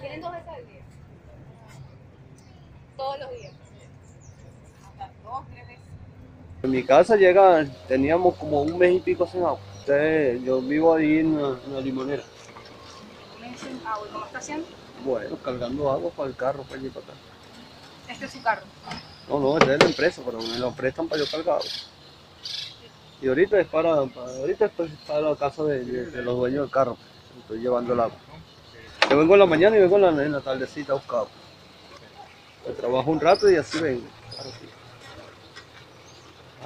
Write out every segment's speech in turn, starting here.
¿Tienen dos veces al día? Todos los días. Hasta dos, tres veces. En mi casa llega, teníamos como un mes y pico sin agua. Yo vivo ahí en La Limonera. ¿Un mes sin agua? ¿Cómo está haciendo? Bueno, cargando agua para el carro, para allí para acá. ¿Este es su carro? No, no, este es de la empresa, pero me lo prestan para yo cargar agua. Y ahorita es para la casa de los dueños del carro. Estoy llevando el agua. Yo vengo en la mañana y vengo en la tardecita a buscar agua. Yo trabajo un rato y así vengo.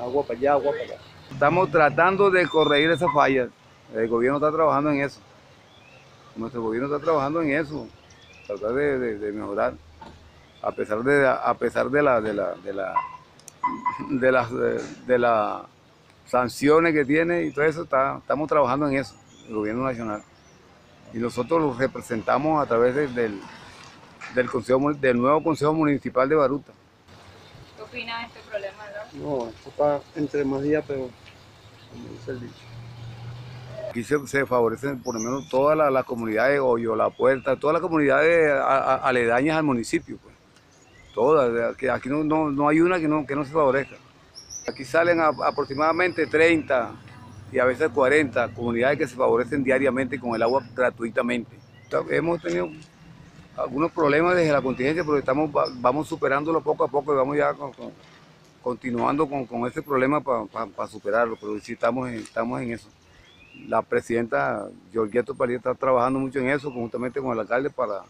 Agua para allá, agua para allá. Estamos tratando de corregir esas fallas. El gobierno está trabajando en eso. Nuestro gobierno está trabajando en eso. Tratar de mejorar. A pesar de las sanciones que tiene y todo eso, estamos trabajando en eso, el gobierno nacional. Y nosotros los representamos a través del nuevo Consejo Municipal de Baruta. ¿Qué opina de este problema, no? No, esto está entre más días, pero como dice el dicho. Aquí se favorecen por lo menos todas las comunidades, Hoyo, La Puerta, todas las comunidades aledañas al municipio, pues. Todas, aquí no hay una que no se favorezca. Aquí salen aproximadamente 30 y a veces 40 comunidades que se favorecen diariamente con el agua gratuitamente. Hemos tenido algunos problemas desde la contingencia, pero vamos superándolo poco a poco y vamos ya continuando con ese problema para superarlo, pero sí estamos en eso. La presidenta Georgieta Valiente está trabajando mucho en eso, conjuntamente con el alcalde, para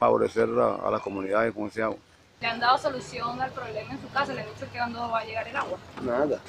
favorecer a las comunidades con ese agua. ¿Le han dado solución al problema en su casa? ¿Le han dicho que cuándo va a llegar el agua? Nada.